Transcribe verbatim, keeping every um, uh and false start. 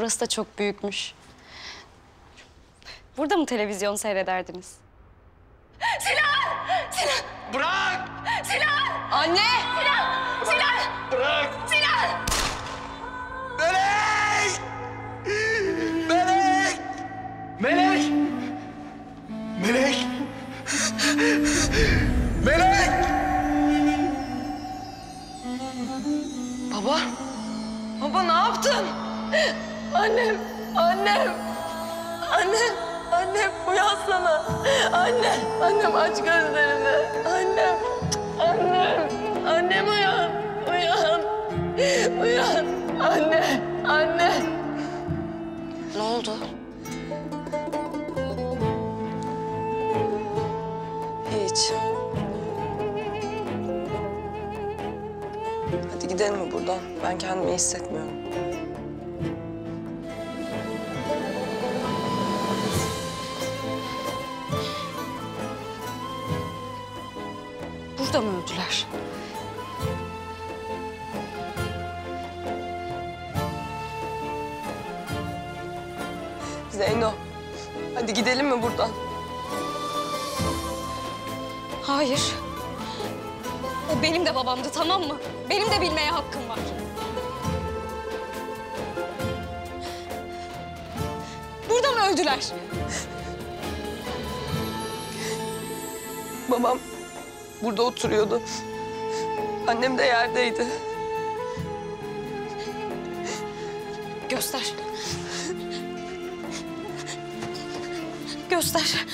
Burası da çok büyükmüş. Burada mı televizyon seyrederdiniz? Sinan! Sinan! Bırak! Sinan! Anne! Sinan! Sinan! Bırak! Sinan! Melek! Melek! Melek! Melek! Melek! Baba! Baba ne yaptın? Annem! Annem! Annem! Annem uyansana. Anne, annem aç gözlerini. Annem, annem, annem uyan, uyan, uyan. Anne, anne. Ne oldu? Hiç. Hadi gidelim mi buradan? Ben kendimi iyi hissetmiyorum. Burada mı öldüler? Zeyno, hadi gidelim mi buradan? Hayır. O benim de babamdı, tamam mı? Benim de bilmeye hakkım var. Burada mı öldüler? Babam burada oturuyordu. Annem de yerdeydi. Göster. Göster.